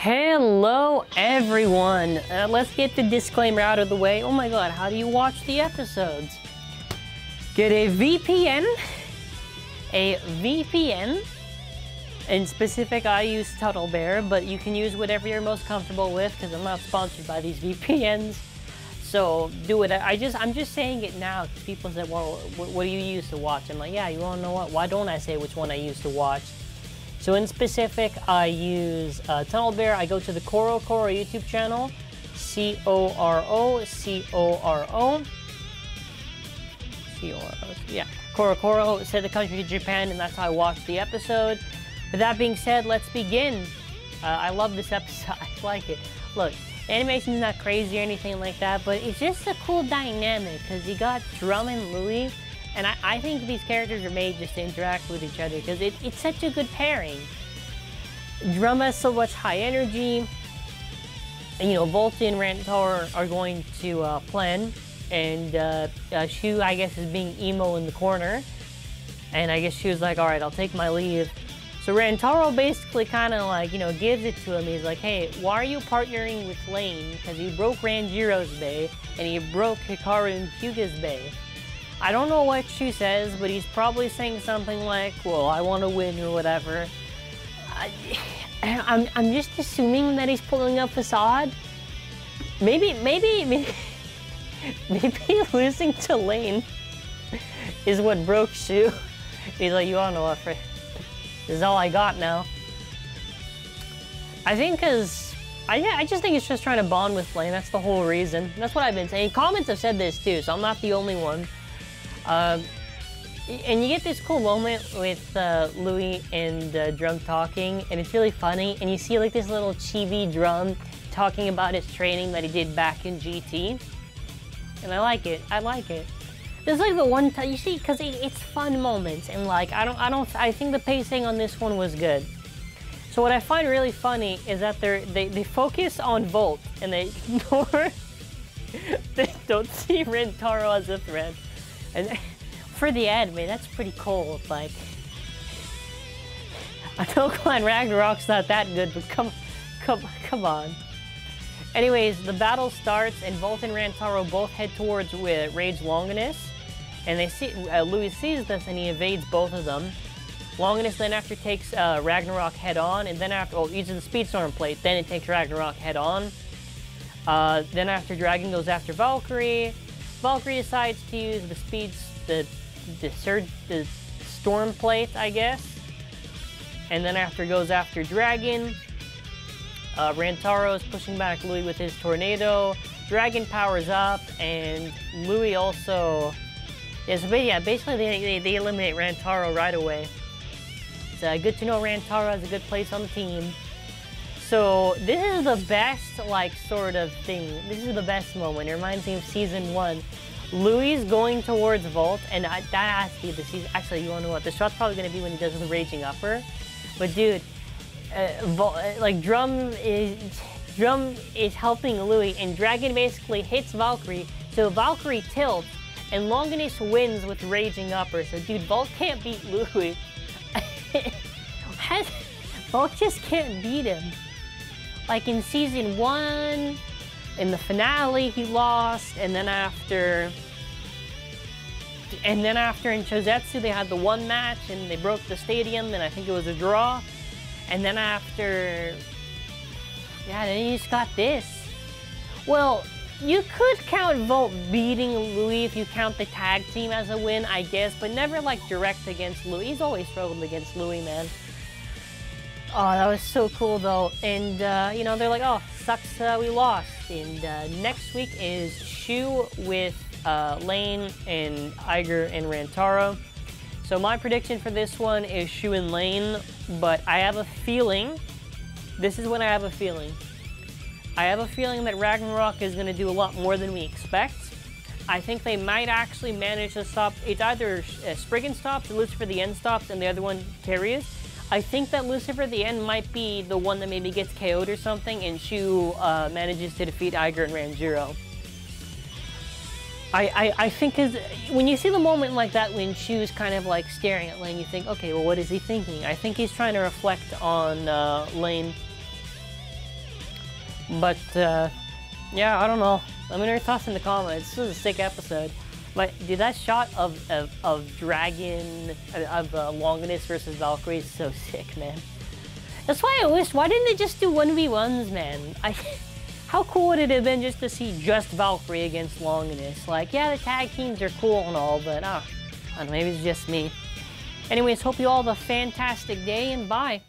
Hello everyone! Let's get the disclaimer out of the way. Oh my god, how do you watch the episodes? Get a VPN, in specific I use TunnelBear, but you can use whatever you're most comfortable with because I'm not sponsored by these VPNs. So do it. I'm just saying it now because people say, well, what do you use to watch? I'm like, yeah, you wanna know what? Why don't I say which one I use to watch? So in specific, I use TunnelBear. I go to the Koro Koro YouTube channel, C-O-R-O, yeah, Koro Koro, set the country to Japan, and that's how I watch the episode. With that being said, let's begin. I love this episode, I like it. Look, animation's not crazy or anything like that, but it's just a cool dynamic, because you got Drum and Lui. And I think these characters are made just to interact with each other because it's such a good pairing. Drum has so much high energy. And, you know, Valt and Rantaro are going to plan. And Shu, I guess, is being emo in the corner. And I guess Shu's was like, all right, I'll take my leave. So Rantaro basically kind of like, you know, gives it to him. He's like, hey, why are you partnering with Lane? Because he broke Ranjiro's bay and he broke Hikaru and Hyuga's bay. I don't know what Shu says, but he's probably saying something like, well, I want to win or whatever. I'm just assuming that he's pulling a facade. Maybe losing to Lane is what broke Shu. He's like, you all know what, this is all I got now. I think because, I just think it's just trying to bond with Lane. That's the whole reason. That's what I've been saying. Comments have said this too, so I'm not the only one. And you get this cool moment with Lui and Drum talking, and it's really funny, and you see like this little chibi Drum talking about his training that he did back in GT, and I like it. There's like the one time, you see, because it's fun moments, and like I think the pacing on this one was good. So what I find really funny is that they focus on Valt, and they ignore, they don't see Rantaro as a threat. And for the anime, that's pretty cold. Like, I know Clan Ragnarok's not that good, but come on. Anyways, the battle starts, and Valt and Rantaro both head towards Rage Longinus, and they see Lui sees this, and he evades both of them. Longinus then after takes Ragnarok head on, and then after uses the Speedstorm plate, then it takes Ragnarok head on. Then after Dragon goes after Valkyrie. Valkyrie decides to use the storm plate, I guess. And then after goes after Dragon. Rantaro is pushing back Lui with his tornado. Dragon powers up, and Lui also is, but yeah, basically they eliminate Rantaro right away. It's good to know Rantaro has a good place on the team. So this is the best, like, sort of thing. This is the best moment. It reminds me of season one. Lui's going towards Valt, and that has to be the season. Actually, you wanna know what? The shot's probably gonna be when he does the Raging Upper. But dude, Drum is helping Lui, and Dragon basically hits Valkyrie. So Valkyrie tilts, and Longinus wins with Raging Upper. So dude, Valt can't beat Lui. Valt just can't beat him. Like in season one, in the finale he lost, and then after in Chozetsu they had the one match and they broke the stadium, and I think it was a draw. And then after, yeah, then he just got this. Well, you could count Valt beating Lui if you count the tag team as a win, I guess, but never like direct against Lui. He's always struggled against Lui, man. Oh, that was so cool though. And you know, they're like, oh, sucks we lost. And next week is Shu with Lane and Iger and Rantaro. So my prediction for this one is Shu and Lane, but I have a feeling, this is when I have a feeling that Ragnarok is gonna do a lot more than we expect. I think they might actually manage to stop, it's either Spriggan stops, Lucifer the End stops, and the other one carries. I think that Lucifer the End might be the one that maybe gets KO'd or something, and Shu manages to defeat Iger and Ranjiro. I think when you see the moment like that when Shu's kind of like staring at Lane, you think, okay, well, what is he thinking? I think he's trying to reflect on Lane. But, yeah, I don't know. Let me know your thoughts in the comments. This was a sick episode. But, dude, that shot of Dragon, Longinus versus Valkyrie is so sick, man. That's why I wish, why didn't they just do 1v1s, man? How cool would it have been just to see just Valkyrie against Longinus? Like, yeah, the tag teams are cool and all, but, I don't know, maybe it's just me. Anyways, hope you all have a fantastic day, and bye.